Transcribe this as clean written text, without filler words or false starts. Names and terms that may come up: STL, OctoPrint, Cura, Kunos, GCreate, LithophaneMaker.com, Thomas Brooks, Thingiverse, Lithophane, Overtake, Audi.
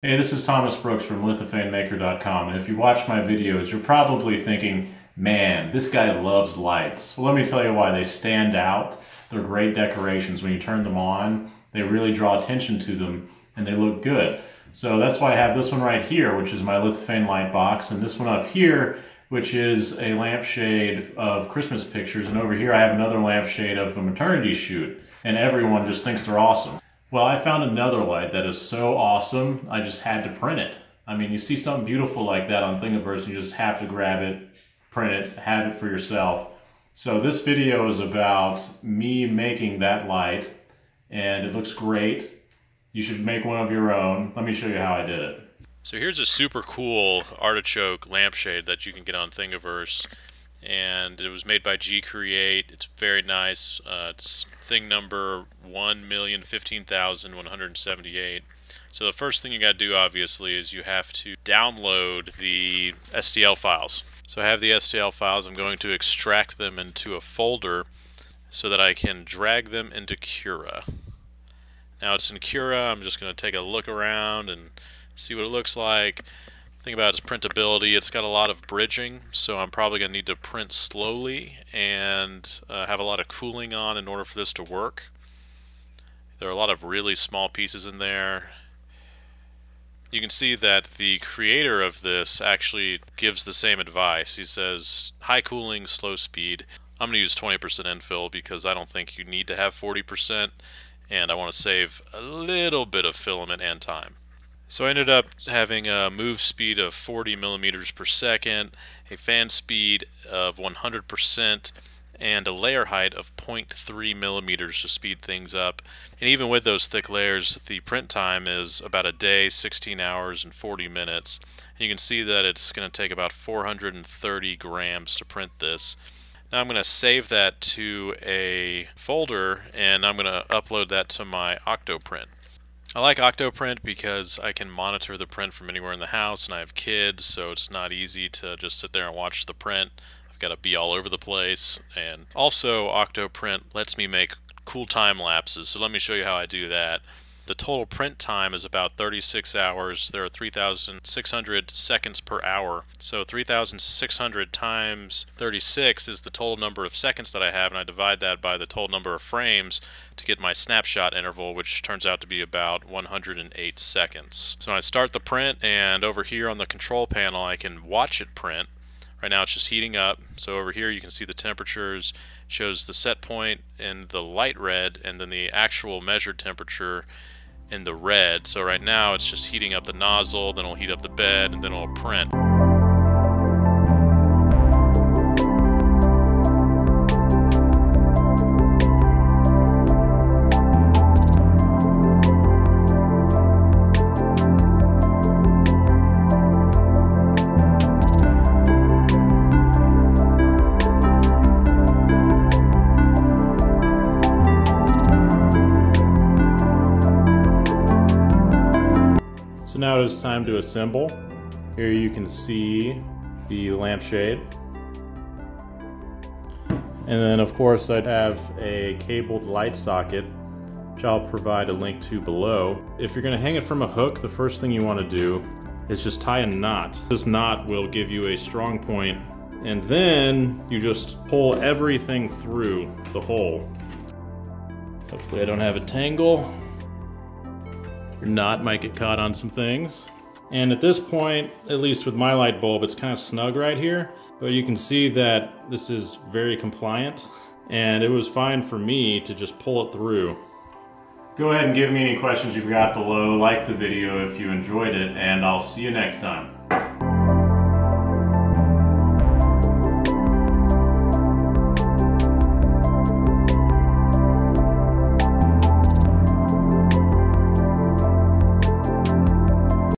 Hey, this is Thomas Brooks from LithophaneMaker.com, and if you watch my videos, you're probably thinking, man, this guy loves lights. Well, let me tell you why. They stand out. They're great decorations. When you turn them on, they really draw attention to them, and they look good. So that's why I have this one right here, which is my Lithophane light box, and this one up here, which is a lampshade of Christmas pictures, and over here I have another lampshade of a maternity shoot, and everyone just thinks they're awesome. Well, I found another light that is so awesome, I just had to print it. I mean, you see something beautiful like that on Thingiverse, and you just have to grab it, print it, have it for yourself. So this video is about me making that light, and it looks great. You should make one of your own. Let me show you how I did it. So here's a super cool artichoke lampshade that you can get on Thingiverse, and it was made by GCreate. It's very nice. It's thing number 1,015,178. So the first thing you got to do, obviously, is you have to download the STL files. So I have the STL files. I'm going to extract them into a folder so that I can drag them into Cura. Now it's in Cura. I'm just going to take a look around and see what it looks like. Think about its printability. It's got a lot of bridging, so I'm probably going to need to print slowly and have a lot of cooling on in order for this to work. There are a lot of really small pieces in there. You can see that the creator of this actually gives the same advice. He says high cooling, slow speed. I'm going to use 20% infill because I don't think you need to have 40%, and I want to save a little bit of filament and time. So I ended up having a move speed of 40 millimeters per second, a fan speed of 100%, and a layer height of 0.3 millimeters to speed things up. And even with those thick layers, the print time is about a day, 16 hours and 40 minutes. And you can see that it's going to take about 430 grams to print this. Now I'm going to save that to a folder, and I'm going to upload that to my OctoPrint. I like OctoPrint because I can monitor the print from anywhere in the house, and I have kids, so it's not easy to just sit there and watch the print. I've got to be all over the place. And also, OctoPrint lets me make cool time lapses, so let me show you how I do that. The total print time is about 36 hours. There are 3,600 seconds per hour, so 3,600 times 36 is the total number of seconds that I have, and I divide that by the total number of frames to get my snapshot interval, which turns out to be about 108 seconds. So I start the print, and over here on the control panel I can watch it print. Right now it's just heating up, so over here you can see the temperatures. It shows the set point in the light red, and then the actual measured temperature in the red. So right now it's just heating up the nozzle, then it'll heat up the bed, and then it'll print. Now it is time to assemble. Here you can see the lampshade. And then of course I'd have a cabled light socket, which I'll provide a link to below. If you're gonna hang it from a hook, the first thing you wanna do is just tie a knot. This knot will give you a strong point, and then you just pull everything through the hole. Hopefully I don't have a tangle. Your knot might get caught on some things. And at this point, at least with my light bulb, it's kind of snug right here, but you can see that this is very compliant, and it was fine for me to just pull it through. Go ahead and give me any questions you've got below. Like the video if you enjoyed it, and I'll see you next time.